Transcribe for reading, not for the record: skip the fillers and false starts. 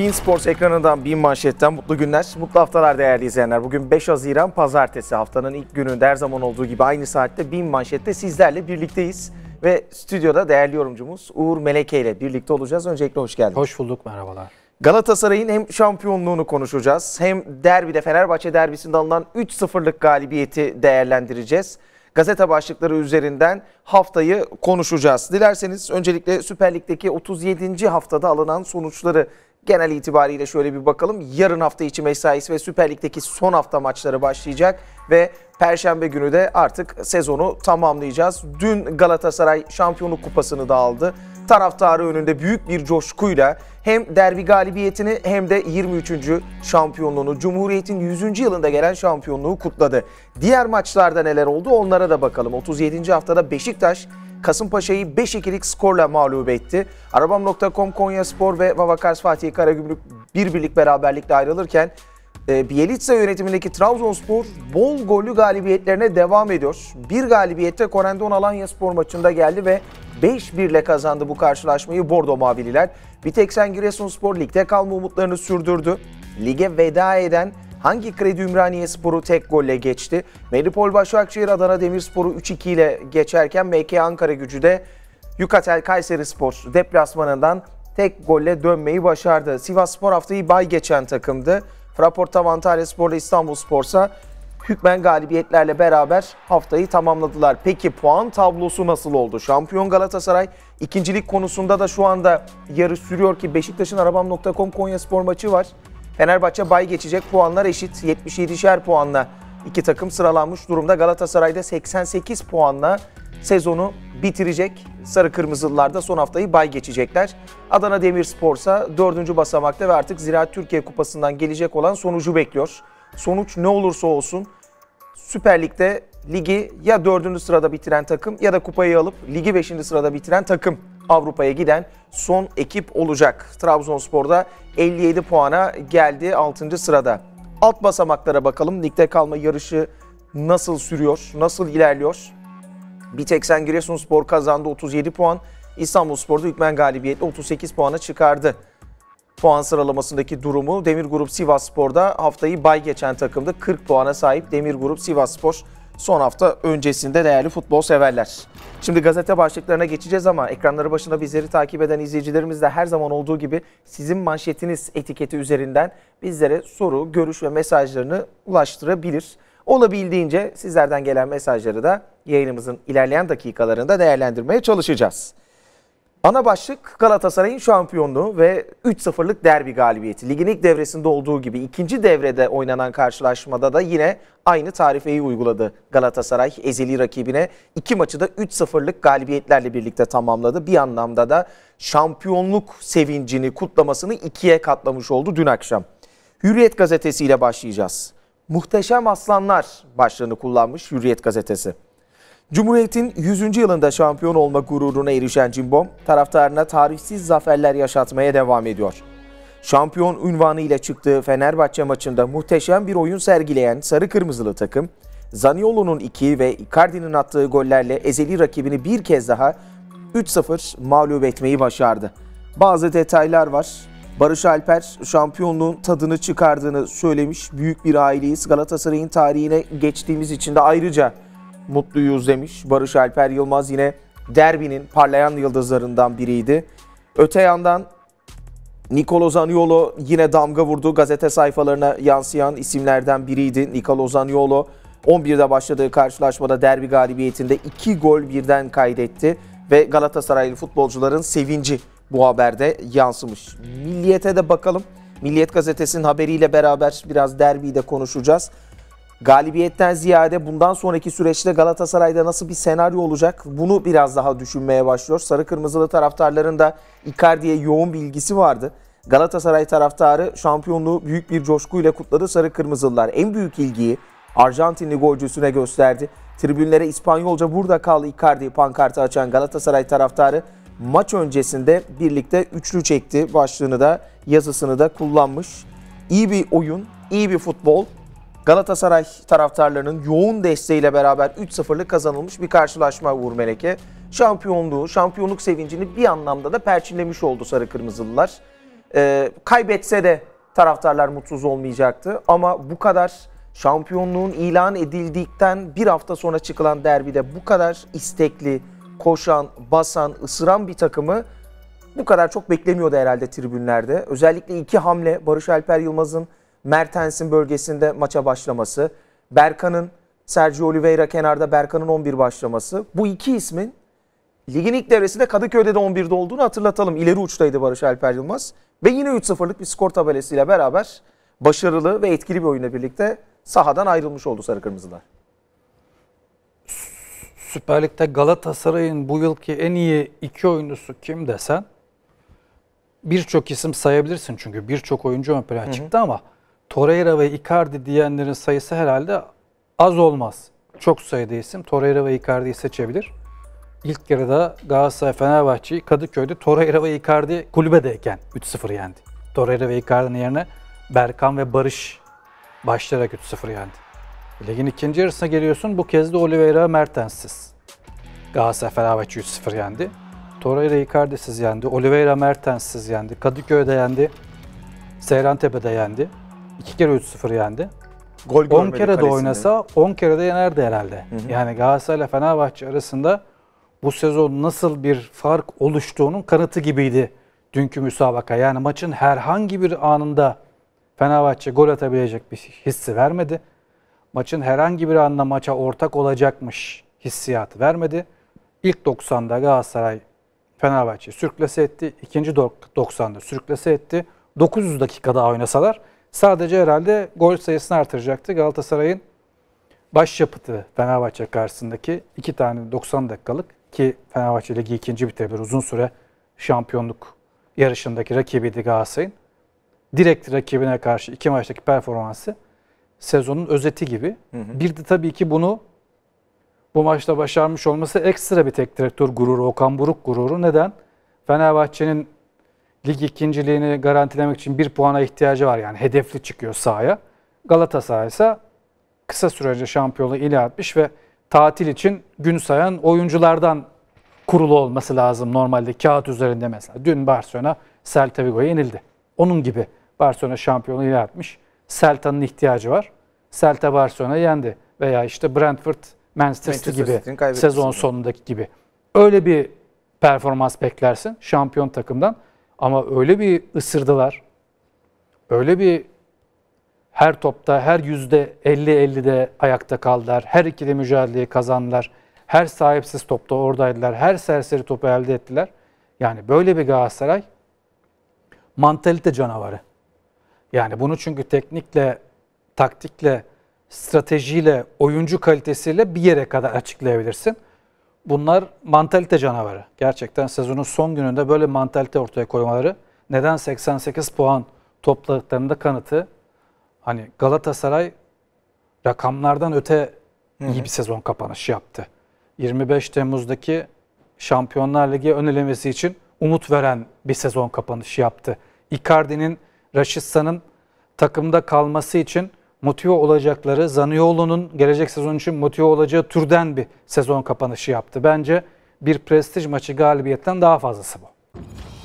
beIN Sports ekranından, beIN Manşet'ten mutlu günler, mutlu haftalar değerli izleyenler. Bugün 5 Haziran Pazartesi, haftanın ilk gününde her zaman olduğu gibi aynı saatte beIN Manşet'te sizlerle birlikteyiz. Ve stüdyoda değerli yorumcumuz Uğur Meleke ile birlikte olacağız. Öncelikle hoş geldiniz. Hoş bulduk, merhabalar. Galatasaray'ın hem şampiyonluğunu konuşacağız, hem derbide, Fenerbahçe derbisinde alınan 3-0'lık galibiyeti değerlendireceğiz. Gazete başlıkları üzerinden haftayı konuşacağız. Dilerseniz öncelikle Süper Lig'deki 37. haftada alınan sonuçları genel itibariyle şöyle bir bakalım. Yarın hafta içi mesaisi ve Süper Lig'deki son hafta maçları başlayacak ve Perşembe günü de artık sezonu tamamlayacağız. Dün Galatasaray Şampiyonluk Kupası'nı da aldı. Taraftarı önünde büyük bir coşkuyla hem derbi galibiyetini hem de 23. şampiyonluğunu, Cumhuriyet'in 100. yılında gelen şampiyonluğu kutladı. Diğer maçlarda neler oldu onlara da bakalım. 37. haftada Beşiktaş Kasımpaşa'yı 5-2'lik skorla mağlup etti. Arabam.com, Konyaspor ve Vavakars Fatih Karagümrük birlik beraberlikle ayrılırken Bielitsa yönetimindeki Trabzonspor bol gollü galibiyetlerine devam ediyor. Bir galibiyette Corendon Alanyaspor maçında geldi ve 5-1'le kazandı bu karşılaşmayı Bordo Mavililer. Bir tek sen Giresun Spor ligde kalma umutlarını sürdürdü. Lige veda eden Hangi Kredi Ümraniyespor'u tek golle geçti. Melipol Başakşehir Adana Demirspor'u 3-2 ile geçerken MK Ankara gücü de Yukatel Kayseri Spor deplasmanından tek golle dönmeyi başardı. Sivas Spor haftayı bay geçen takımdı. Fraporta Antalyaspor'la İstanbul Spor'sa hükmen galibiyetlerle beraber haftayı tamamladılar. Peki puan tablosu nasıl oldu? Şampiyon Galatasaray ikincilik konusunda da şu anda yarış sürüyor ki Beşiktaş'ın Arabam.com Konyaspor maçı var. Fenerbahçe bay geçecek, puanlar eşit. 77'şer puanla iki takım sıralanmış durumda. Galatasaray'da 88 puanla sezonu bitirecek. Sarı Kırmızılılar da son haftayı bay geçecekler. Adana Demirspor ise 4. basamakta ve artık Ziraat Türkiye Kupası'ndan gelecek olan sonucu bekliyor. Sonuç ne olursa olsun Süper Lig'de ligi ya 4. sırada bitiren takım ya da kupayı alıp ligi 5. sırada bitiren takım Avrupa'ya giden son ekip olacak. Trabzonspor'da 57 puana geldi 6. sırada. Alt basamaklara bakalım. Ligde kalma yarışı nasıl sürüyor, nasıl ilerliyor? Bir tek sen Giresunspor kazandı 37 puan. İstanbulspor'da hükmen galibiyetle 38 puana çıkardı. Puan sıralamasındaki durumu Demir Grup Sivas Spor'da haftayı bay geçen takımda 40 puana sahip Demir Grup Sivas Spor. Son hafta öncesinde değerli futbol severler. Şimdi gazete başlıklarına geçeceğiz ama ekranları başında bizleri takip eden izleyicilerimiz de her zaman olduğu gibi sizin manşetiniz etiketi üzerinden bizlere soru, görüş ve mesajlarını ulaştırabilir. Olabildiğince sizlerden gelen mesajları da yayınımızın ilerleyen dakikalarında değerlendirmeye çalışacağız. Ana başlık Galatasaray'ın şampiyonluğu ve 3-0'lık derbi galibiyeti. Ligin ilk devresinde olduğu gibi ikinci devrede oynanan karşılaşmada da yine aynı tarifeyi uyguladı Galatasaray. Ezeli rakibine iki maçı da 3-0'lık galibiyetlerle birlikte tamamladı. Bir anlamda da şampiyonluk sevincini, kutlamasını ikiye katlamış oldu dün akşam. Hürriyet gazetesiyle başlayacağız. Muhteşem Aslanlar başlığını kullanmış Hürriyet gazetesi. Cumhuriyet'in 100. yılında şampiyon olma gururuna erişen Cimbom, taraftarına tarifsiz zaferler yaşatmaya devam ediyor. Şampiyon unvanı ile çıktığı Fenerbahçe maçında muhteşem bir oyun sergileyen sarı kırmızılı takım, Zaniolo'nun 2 ve Icardi'nin attığı gollerle ezeli rakibini bir kez daha 3-0 mağlup etmeyi başardı. Bazı detaylar var. Barış Alper şampiyonluğun tadını çıkardığını söylemiş. Büyük bir aileyiz. Galatasaray'ın tarihine geçtiğimiz için de ayrıca mutluyuz demiş. Barış Alper Yılmaz yine derbinin parlayan yıldızlarından biriydi. Öte yandan Nicolo Zaniolo yine damga vurdu. Gazete sayfalarına yansıyan isimlerden biriydi. Nicolo Zaniolo 11'de başladığı karşılaşmada derbi galibiyetinde 2 gol birden kaydetti. Ve Galatasaraylı futbolcuların sevinci bu haberde yansımış. Milliyet'e de bakalım. Milliyet gazetesinin haberiyle beraber biraz derbiyi de konuşacağız. Galibiyetten ziyade bundan sonraki süreçte Galatasaray'da nasıl bir senaryo olacak bunu biraz daha düşünmeye başlıyor. Sarı Kırmızılı taraftarların da Icardi'ye yoğun bir ilgisi vardı. Galatasaray taraftarı şampiyonluğu büyük bir coşkuyla kutladı. Sarı Kırmızılılar en büyük ilgiyi Arjantinli golcüsüne gösterdi. Tribünlere İspanyolca "Burada kal Icardi" pankartı açan Galatasaray taraftarı maç öncesinde birlikte üçlü çekti başlığını da yazısını da kullanmış. İyi bir oyun, iyi bir futbol. Galatasaray taraftarlarının yoğun desteğiyle beraber 3-0'lık kazanılmış bir karşılaşma Uğur Meleke. Şampiyonluk sevincini bir anlamda da perçinlemiş oldu sarı kırmızılılar. Kaybetse de taraftarlar mutsuz olmayacaktı. Ama bu kadar şampiyonluğun ilan edildikten bir hafta sonra çıkılan derbide bu kadar istekli, koşan, basan, ısıran bir takımı bu kadar çok beklemiyordu herhalde tribünlerde. Özellikle iki hamle, Barış Alper Yılmaz'ın Mertens'in bölgesinde maça başlaması, Berkan'ın, Sergio Oliveira kenarda Berkan'ın 11 başlaması. Bu iki ismin ligin ilk devresinde Kadıköy'de de 11'de olduğunu hatırlatalım. İleri uçtaydı Barış Alper Yılmaz. Ve yine 3-0'lık bir skor tabelasıyla beraber başarılı ve etkili bir oyunla birlikte sahadan ayrılmış oldu Sarı Kırmızılar. Süper Lig'de Galatasaray'ın bu yılki en iyi iki oyuncusu kim desen birçok isim sayabilirsin çünkü birçok oyuncu ön plana çıktı ama Torreira ve Icardi diyenlerin sayısı herhalde az olmaz. Çok sayıda isim Torreira ve Icardi'yi seçebilir. İlk yarıda Galatasaray Fenerbahçe'yi Kadıköy'de Torreira ve Icardi kulübedeyken 3-0 yendi. Torreira ve Icardi'nin yerine Berkan ve Barış başlayarak 3-0 yendi. Ligin ikinci yarısına geliyorsun. Bu kez de Oliveira Mertens'siz. Galatasaray Fenerbahçe 3-0 yendi. Torreira Icardi'siz yendi. Oliveira Mertens'siz yendi. Kadıköy'de yendi. Seyrantepe'de yendi. 2 kere 3-0 yendi. Gol 10 kere de oynasa 10 kere de yenerdi herhalde. Yani Galatasaray ile Fenerbahçe arasında bu sezon nasıl bir fark oluştuğunun kanıtı gibiydi dünkü müsabaka. Yani maçın herhangi bir anında Fenerbahçe gol atabilecek bir hissi vermedi. Maçın herhangi bir anında maça ortak olacakmış hissiyatı vermedi. İlk 90'da Galatasaray Fenerbahçe'yi sürklese etti. İkinci 90'da sürklese etti. 900 dakika daha oynasalar sadece herhalde gol sayısını artıracaktı. Galatasaray'ın başyapıtı Fenerbahçe karşısındaki iki tane 90 dakikalık ki Fenerbahçe Ligi ikinci bitirebilir. Uzun süre şampiyonluk yarışındaki rakibiydi Galatasaray'ın. Direkt rakibine karşı iki maçtaki performansı sezonun özeti gibi. Bir de tabii ki bunu bu maçta başarmış olması ekstra bir tek direktör gururu, Okan Buruk gururu. Neden? Fenerbahçe'nin lig ikinciliğini garantilemek için bir puana ihtiyacı var. Yani hedefli çıkıyor sahaya. Galatasaray ise kısa sürece şampiyonluğu ilan etmiş ve tatil için gün sayan oyunculardan kurulu olması lazım. Normalde kağıt üzerinde mesela. Dün Barcelona Celta Vigo'ya yenildi. Onun gibi Barcelona şampiyonluğu ilan etmiş. Celta'nın ihtiyacı var. Celta Barcelona'yı yendi. Veya işte Brentford, Manchester City gibi sezon sonundaki gibi. Öyle bir performans beklersin şampiyon takımdan. Ama öyle bir ısırdılar. Öyle bir her topta, her yüzde 50-50'de ayakta kaldılar. Her ikili mücadeleyi kazandılar. Her sahipsiz topta oradaydılar. Her serseri topu elde ettiler. Yani böyle bir Galatasaray mantalite canavarı. Yani bunu çünkü teknikle, taktikle, stratejiyle, oyuncu kalitesiyle bir yere kadar açıklayabilirsin. Bunlar mantalite canavarı. Gerçekten sezonun son gününde böyle mantalite ortaya koymaları neden 88 puan topladıklarında kanıtı. Hani Galatasaray rakamlardan öte iyi bir sezon kapanışı yaptı. 25 Temmuz'daki Şampiyonlar Ligi ön elemesi için umut veren bir sezon kapanışı yaptı. Icardi'nin, Raşitsa'nın takımda kalması için motive olacakları, Zaniolo'nun gelecek sezon için motive olacağı türden bir sezon kapanışı yaptı. Bence bir prestij maçı galibiyetten daha fazlası bu.